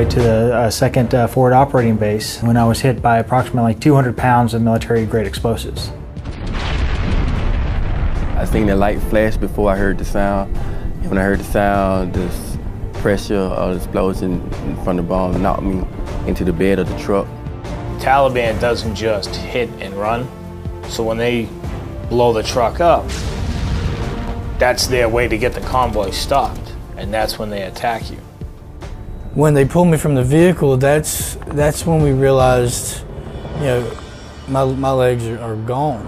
way to the second forward operating base when I was hit by approximately 200 pounds of military-grade explosives. I seen the light flash before I heard the sound. When I heard the sound, this pressure of the explosion from the bomb knocked me into the bed of the truck. Taliban doesn't just hit and run, so when they blow the truck up, that's their way to get the convoy stopped, and that's when they attack you. When they pulled me from the vehicle, that's when we realized, you know, my legs are gone.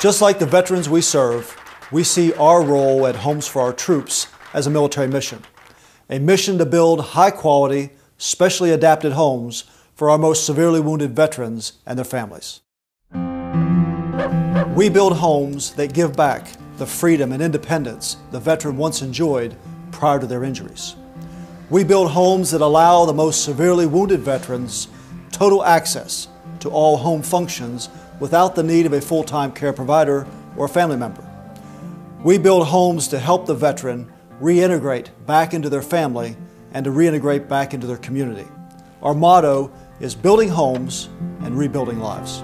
Just like the veterans we serve, we see our role at Homes for Our Troops as a military mission. A mission to build high-quality, specially adapted homes for our most severely wounded veterans and their families. We build homes that give back the freedom and independence the veteran once enjoyed prior to their injuries. We build homes that allow the most severely wounded veterans total access to all home functions without the need of a full-time care provider or a family member. We build homes to help the veteran reintegrate back into their family and to reintegrate back into their community. Our motto is building homes and rebuilding lives.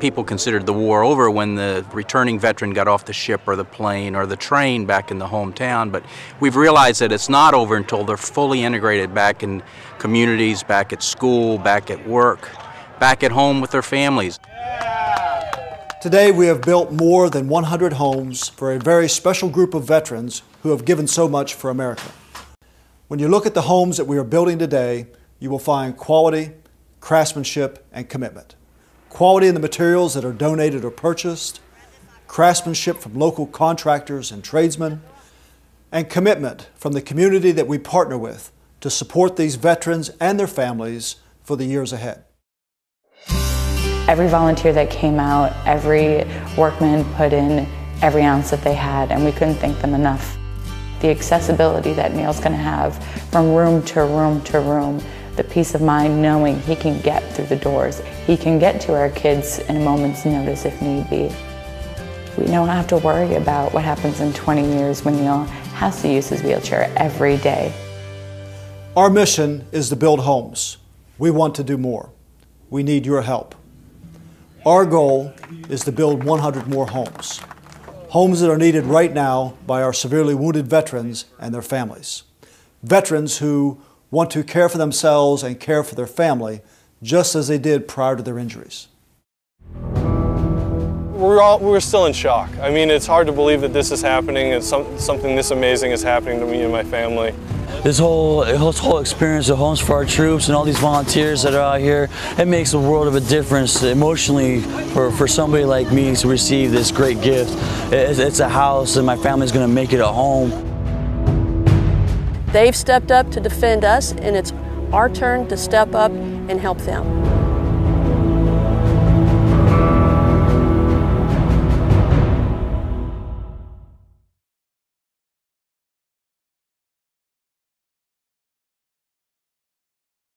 People considered the war over when the returning veteran got off the ship or the plane or the train back in the hometown, but we've realized that it's not over until they're fully integrated back in communities, back at school, back at work, back at home with their families. Today we have built more than 100 homes for a very special group of veterans who have given so much for America. When you look at the homes that we are building today, you will find quality, craftsmanship, and commitment. Quality in the materials that are donated or purchased, craftsmanship from local contractors and tradesmen, and commitment from the community that we partner with to support these veterans and their families for the years ahead. Every volunteer that came out, every workman put in every ounce that they had, and we couldn't thank them enough. The accessibility that Neil's going to have from room to room to room, the peace of mind knowing he can get through the doors. He can get to our kids in a moment's notice if need be. We don't have to worry about what happens in 20 years when Neil has to use his wheelchair every day. Our mission is to build homes. We want to do more. We need your help. Our goal is to build 100 more homes. Homes that are needed right now by our severely wounded veterans and their families. Veterans who want to care for themselves and care for their family, just as they did prior to their injuries. We're still in shock. I mean, it's hard to believe that this is happening and something this amazing is happening to me and my family. This whole experience of Homes for Our Troops and all these volunteers that are out here, it makes a world of a difference emotionally for somebody like me to receive this great gift. It's a house and my family's gonna make it a home. They've stepped up to defend us, and it's our turn to step up and help them.